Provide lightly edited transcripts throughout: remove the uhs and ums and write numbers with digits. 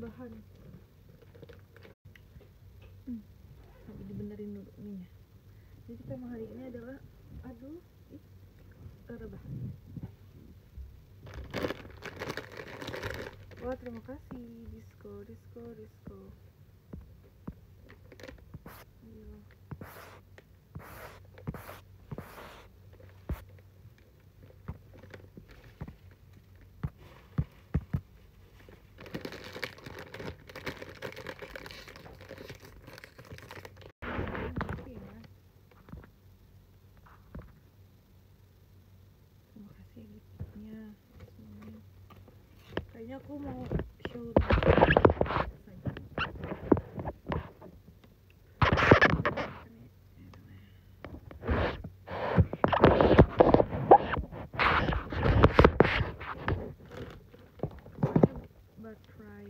bahan. Lagi dibenerin dulu ininya. Jadi tema hari ini adalah rebahan. Wah, terima kasih Disco. Kayaknya aku mau showroom baterai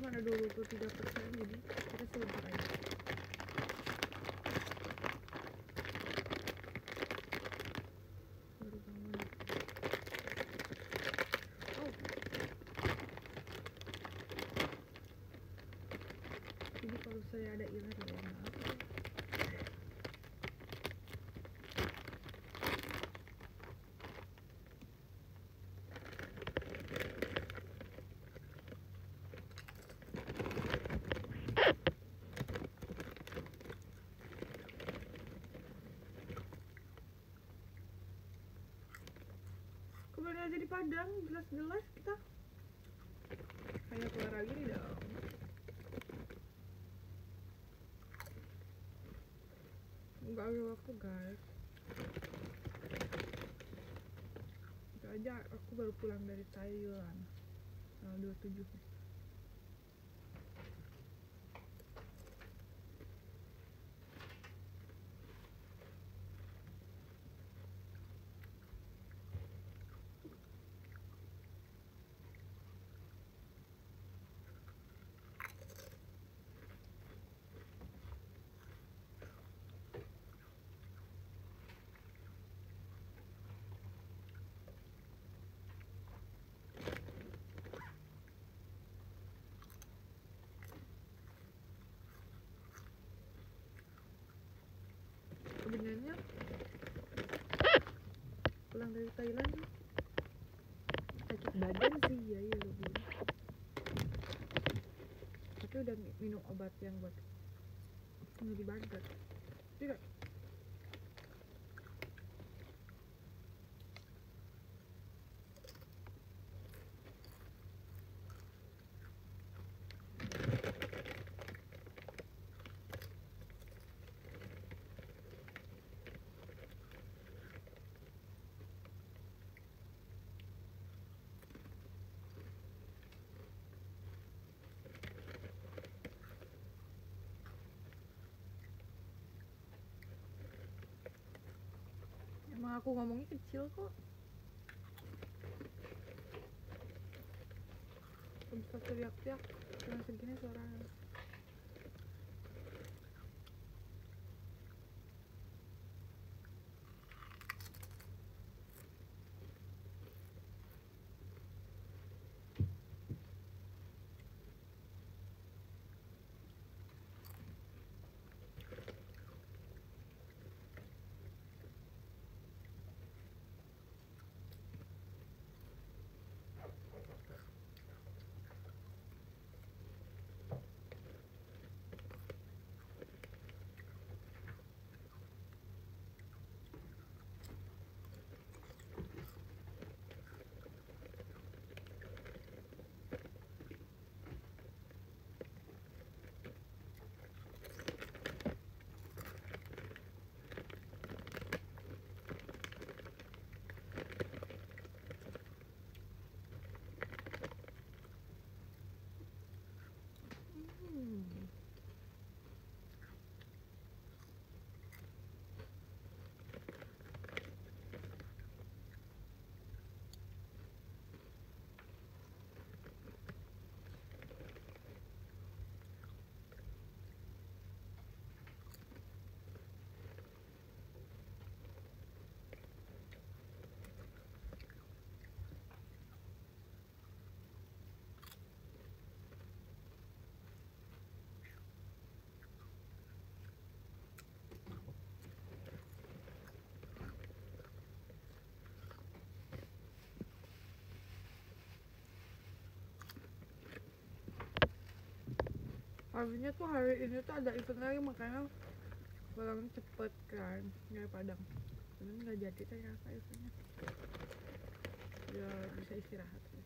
cuma ada 23%, jadi kita sebentar aja. Jadi kalau saya ada ilah ya maaf. Kemarin aja di Padang jelas-jelas kita kayak keluar gini dong. Nggak ada waktu guys, itu aja aku baru pulang dari Thailand tanggal 27. Sebenarnya pulang dari Thailand sakit badan sih ya, tapi udah minum obat yang buat nyeri badan. Tidak, emang aku ngomongnya kecil kok. Bisa teriak-teriak dengan segini suaranya. Habisnya tuh hari ini tuh ada event lagi, makanya pulang cepet kan dari Padang. Cuman nggak jadi ternyata eventnya, ya bisa istirahat ya.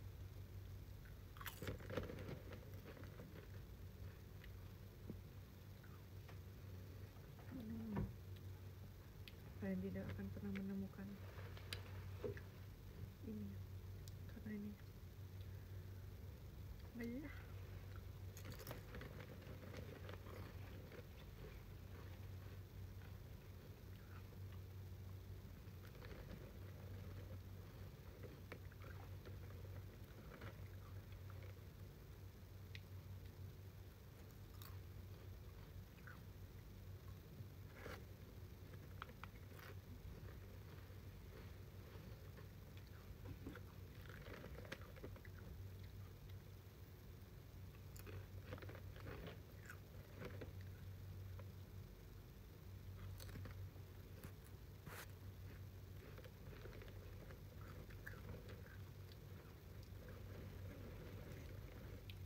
Kalian tidak akan pernah menemukan ini karena ini banyak.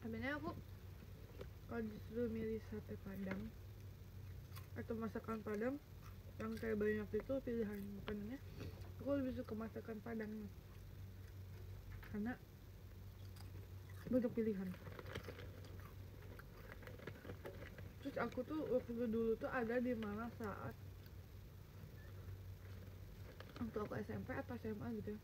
Sebenarnya aku kalau disuruh milih sate Padang atau masakan Padang yang kayak banyak itu pilihan makanannya, aku lebih suka masakan Padangnya karena banyak pilihan. Terus aku tuh waktu dulu tuh ada di mana saat untuk aku SMP atau SMA gitu,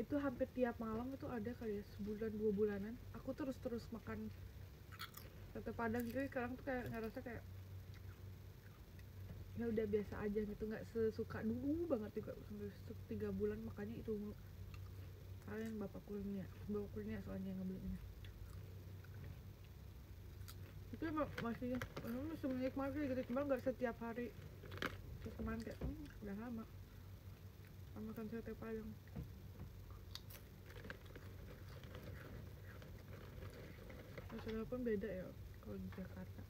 itu hampir tiap malam itu ada kali ya, sebulan 2 bulanan aku terus makan sate Padang. Jadi sekarang tuh kayak ngerasa kayak ya udah biasa aja gitu, nggak sesuka dulu banget juga sampai 3 bulan. Makanya itu kalian bapak kurnia soalnya yang ngebelinya itu masih menikmati gitu, cuma nggak setiap hari. Terus kemarin kayak udah lama makan sate Padang. Masalah pun beda ya kalau di Jakarta.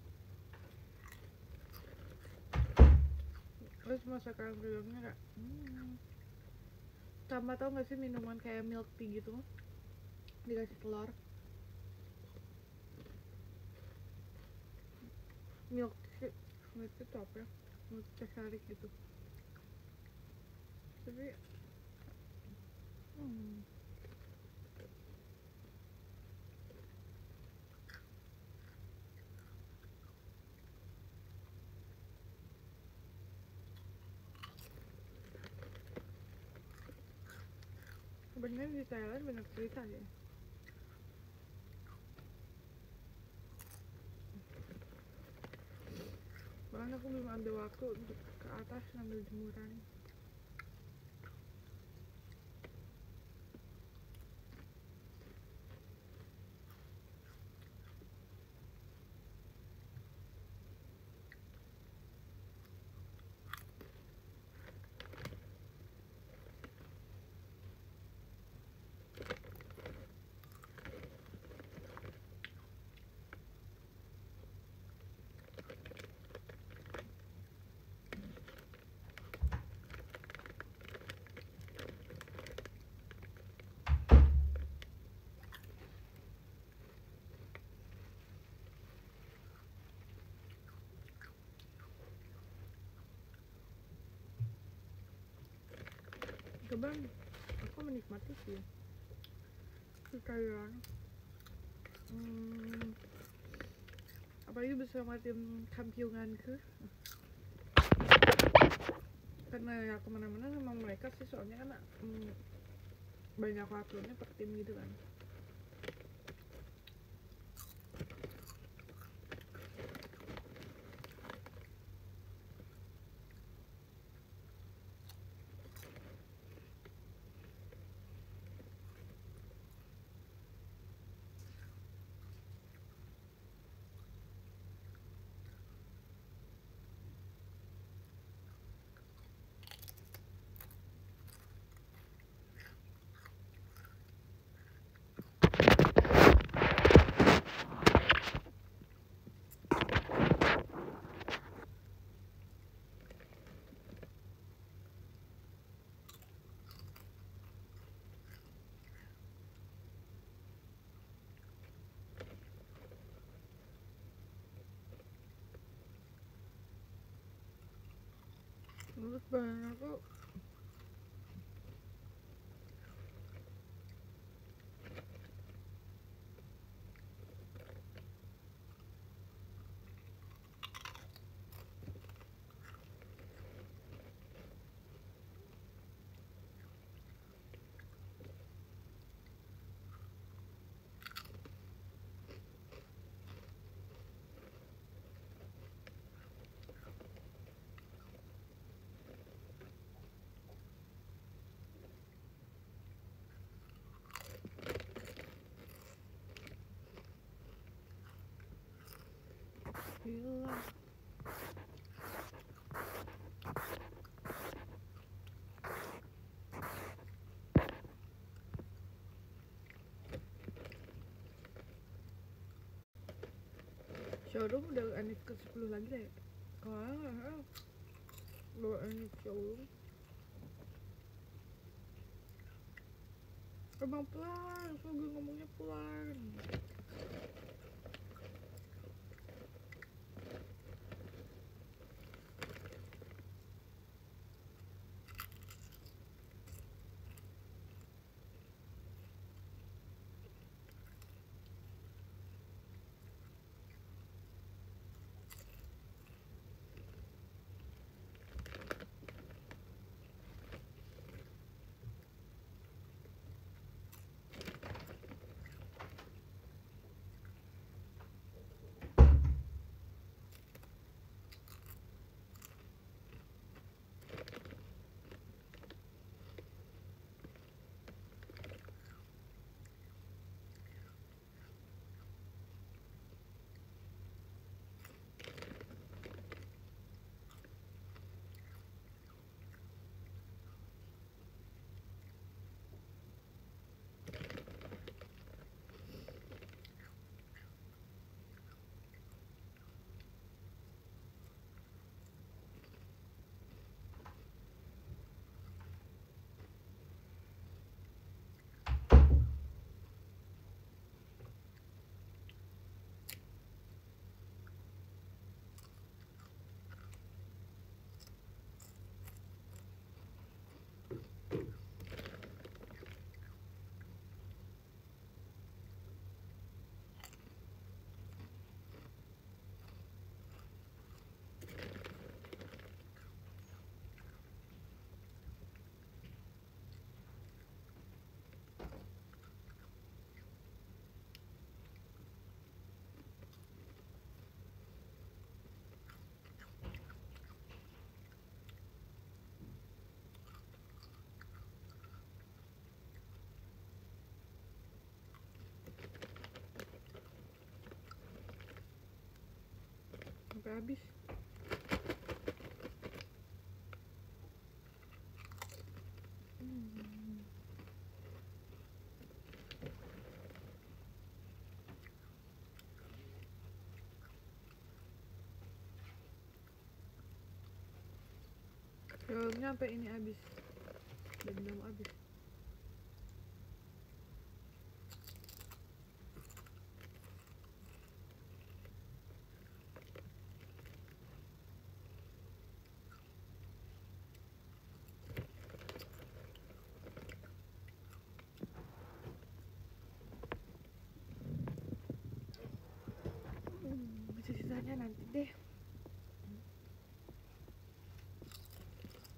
Terus masakan Padangnya kayak tambah tau gak sih minuman kayak milk tea gitu dikasih telur. Milk tea itu apa ya, milk tea sari gitu. Tapi bener di Thailand banyak cerita ya. Bahkan aku belum ada waktu untuk ke atas ngambil jemuran. Cuman aku menikmati sih sekalian apalagi bersama tim kampunganku, karena ya kemana-mana sama mereka sih soalnya kan banyak waktunya per tim gitu kan. Mulus banget kok. Gila. Showroom udah aneh ke 10 lagi deh. Wah, udah aneh showroom. Emang pelan, so gue ngomongnya pelan. Habis jauhnya sampai ini habis dan belum habis. Sisanya nanti deh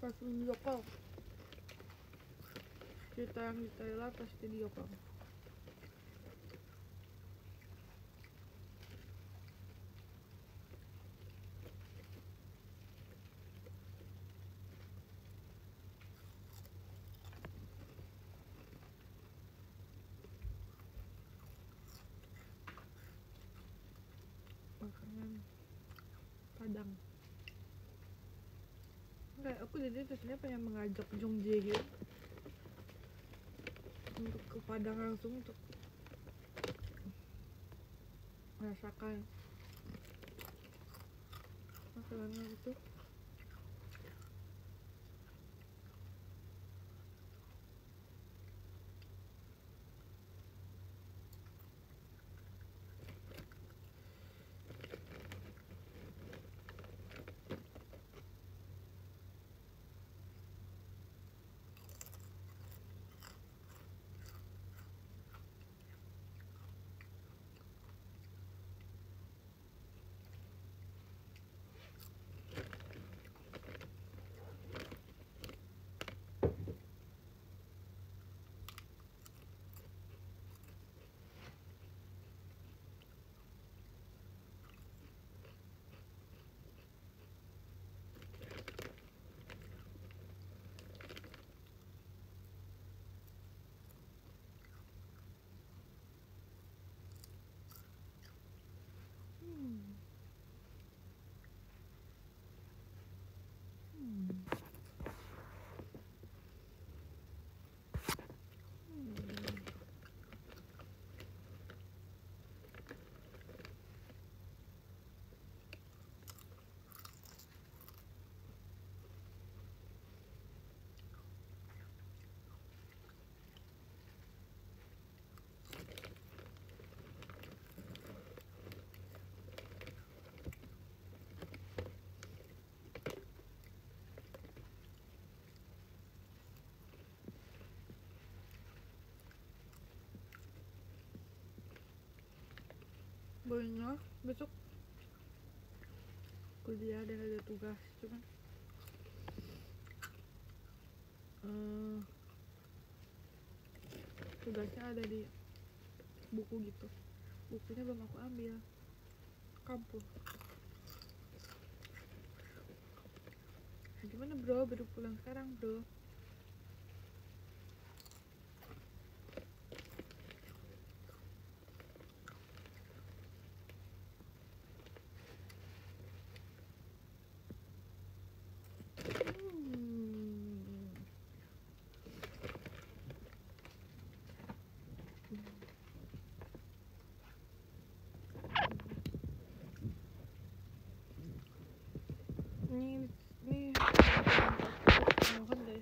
pas video call, cerita yang detail pas video call. Makanan Padang. Enggak, aku jadi terusnya pengen mengajak Jung Jae gitu untuk ke Padang langsung untuk merasakan makanannya itu. goingnya besok kuliah dan ada tugas, cuman tugasnya ada di buku gitu, bukunya belum aku ambil kampus. Gimana bro, baru pulang sekarang bro.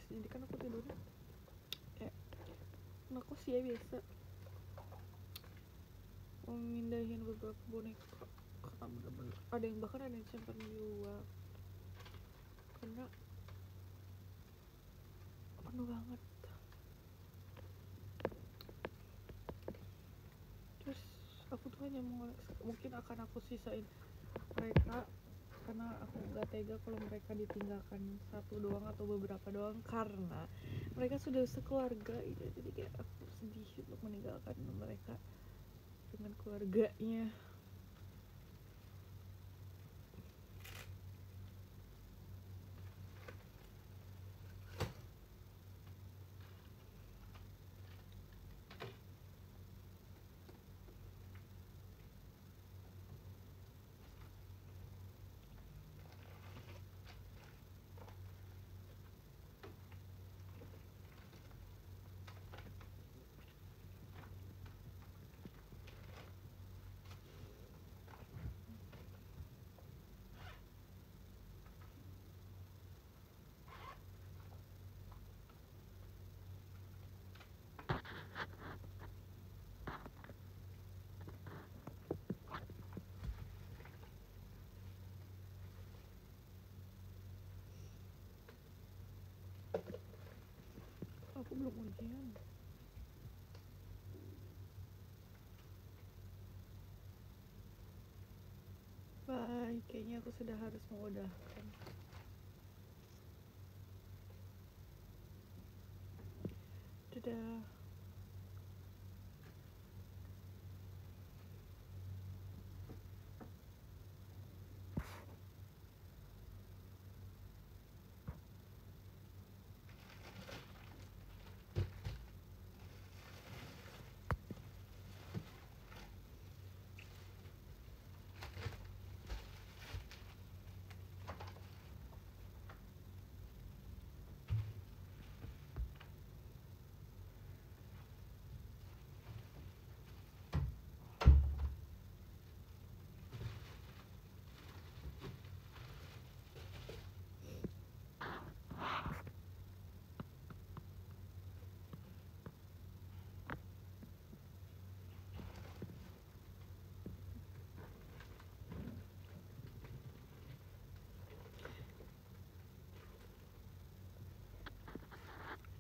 Jadi kan aku tidurnya kayak aku sih ya biasa memindahin beberapa boneka, ada yang bahkan ada yang simpan juga karena penuh banget. Terus aku tuh hanya mungkin akan aku sisain mereka karena aku nggak tega kalau mereka ditinggalkan satu doang atau beberapa doang, karena mereka sudah sekeluarga gitu. Jadi kayak aku sedih untuk meninggalkan mereka dengan keluarganya. Aku belum ujian. Bye, kayaknya aku sudah harus mengudahkan. Dadah.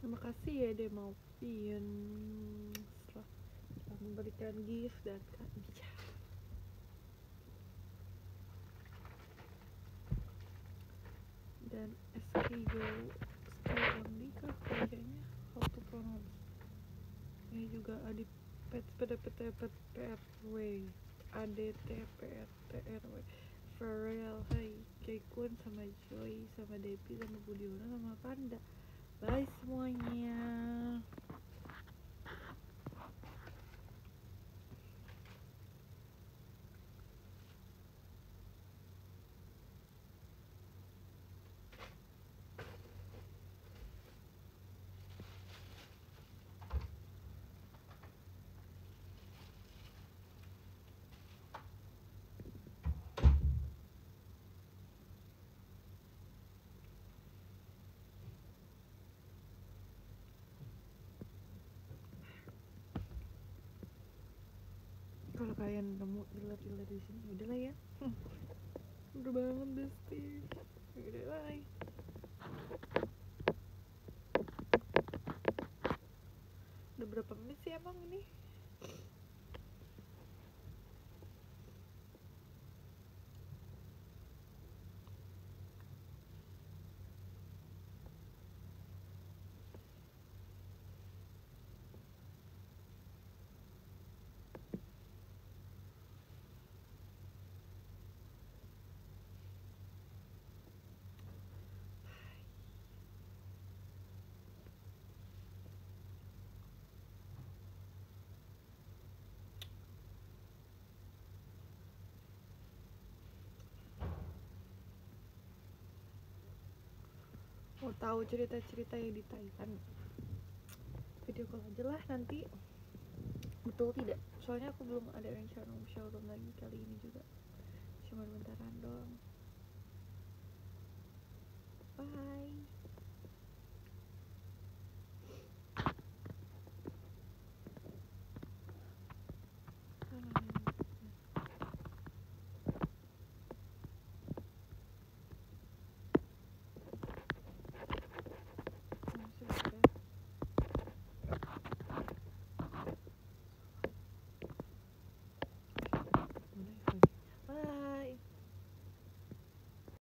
Terima kasih ya Demopian setelah memberikan gift dan kak bicara. Dan SKGO Skandika kayaknya how to pronounce. Ini juga ADPTPTPRW ADTPTPRW Farel, hai Jaikun sama Joy sama Depi sama Budiona sama Panda. Bye semuanya. Kalau kalian nemu iler-iler di sini, udahlah ya. Udah banget besti. Udah bye. Udah berapa menit sih emang ini? mau tahu cerita-cerita yang ditayangkan, video call aja lah nanti. Betul tidak? Soalnya aku belum ada rencana showroom lagi kali ini juga, cuma bentaran doang.